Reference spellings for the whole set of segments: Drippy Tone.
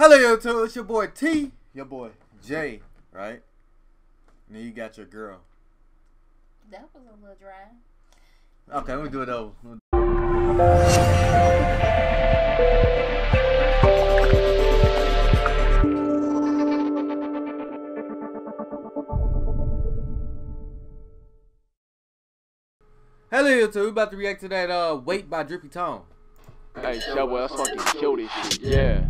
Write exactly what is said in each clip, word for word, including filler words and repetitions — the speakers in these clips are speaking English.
Hello, YouTube. It's your boy T, your boy J, right? And then you got your girl. That was a little dry. Okay, let me do it over. Hello, YouTube. We're about to react to that uh, Wait by Drippy Tone. Hey, that boy, that's fucking kill this shit. Yeah.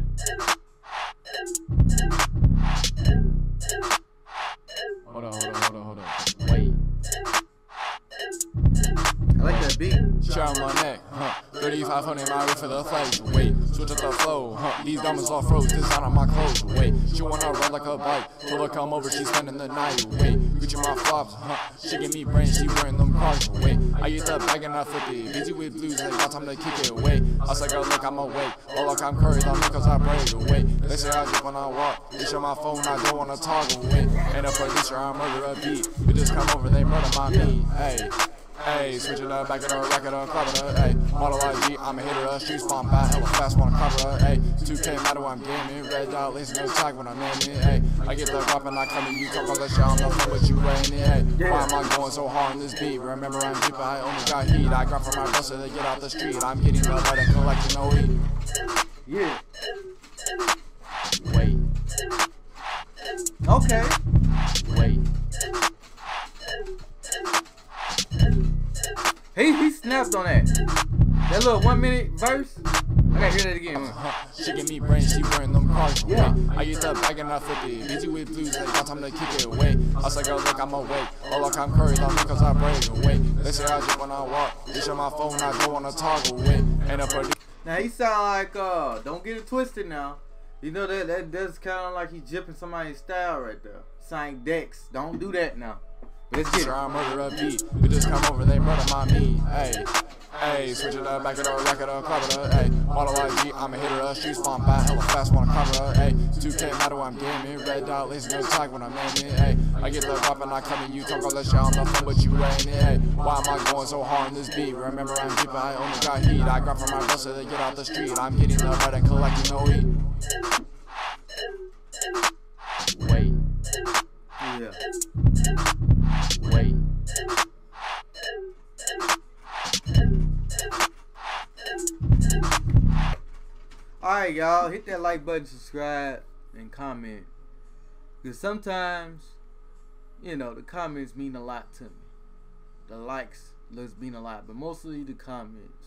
Hold on, hold on, hold on, hold on. Wait. I like that beat. Shot on my neck, huh? thirty-five hundred my wrist for the face. Wait, switch up the flow, huh? These diamonds all froze, this out of my clothes. Wait, she wanna run like a bike. Told her come over, she's spending the night. Wait, get you my flops, huh? She give me brains, she wearing them cars. Wait, I use that bag and I flip it. Busy with blues, ain't got time to kick it. Wait, I say girl, look, I'm awake. Oh look, I'm courage, I'm because I brave. Wait, they say I drip when I walk. They show my phone, I don't wanna toggle. Wait, and a producer, I murder a beat. You just come over, they murder my beat. Hey. Ayy, switching up, back it up, rack it up, crop it up, ayy. Model I G, I'm a hitter, uh, shoes bomb by, hella fast, wanna cover her, ayy. two K matter when I'm gaming, red dot, lazy no tag when I'm in it, ayy. I get the drop and I come to you, talk all that shit, I don't know what you ain't in it, ayy. Why am I going so hard on this beat? Remember I'm deep, I almost got heat. I grab from my brother, they get out the street. I'm getting up, I ain't collecting no heat. Yeah. Wait. Okay. Wait. He, he snapped on that. That little one minute verse. I gotta hear that again. Uh-huh. She give me brains, she wearing them cars. Yeah. I use that bag and I flip it. Busy with blues, ain't got time to kick it. Wait, I say girl, look, I'm awake. Oh look, I'm courage, I'm because I brave. Wait, they say I drip when I walk. They show my phone, I go on a toggle. Wait, ain't a now he sound like uh, don't get it twisted now. You know that that does kind of like he jipping somebody's style right there. Sign Dex, don't do that now. Let's get it. I murder a beat. You just come over, they murder my meat. Ayy, ayy, switch it up, back it up, rack it up, crop it up, ayy. Model I G, I'm a hitter, uh, shoes bomb by, hella fast, wanna cover her, ayy. two K matter when I'm gaming, red dot, lazy no tag when I'm in it, ayy. I get the drop and I come and you talk all that shit, I'm nothing but you ain't it, ayy. Why am I going so hard on this beat? Remember I'm deep, I only got heat. I grab from my brother, they get out the street. I'm getting up right and collecting no heat. Wait. Yeah. Wait. Alright, y'all. Hit that like button, subscribe, and comment. Because sometimes, you know, the comments mean a lot to me. The likes mean a lot, but mostly the comments.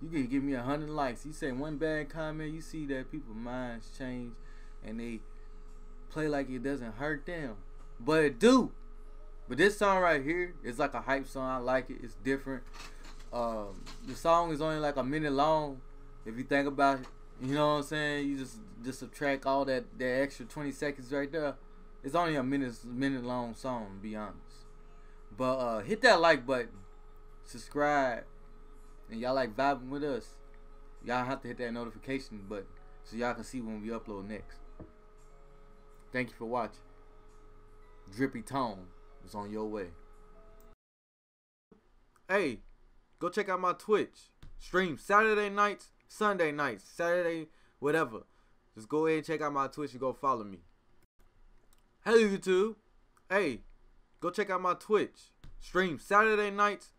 You can give me a hundred likes. You say one bad comment, you see that people's minds change and they play like it doesn't hurt them. But it do. But this song right here is like a hype song. I like it. It's different. Um, the song is only like a minute long. If you think about it, you know what I'm saying? You just just subtract all that, that extra twenty seconds right there. It's only a minute minute long song, to be honest. But uh, hit that like button. Subscribe. And y'all like vibing with us. Y'all have to hit that notification button so y'all can see when we upload next. Thank you for watching. Drippy Tone is on your way. Hey, go check out my Twitch. Stream Saturday nights, Sunday nights, Saturday, whatever. Just go ahead and check out my Twitch and go follow me. Hello, YouTube. Hey, go check out my Twitch. Stream Saturday nights,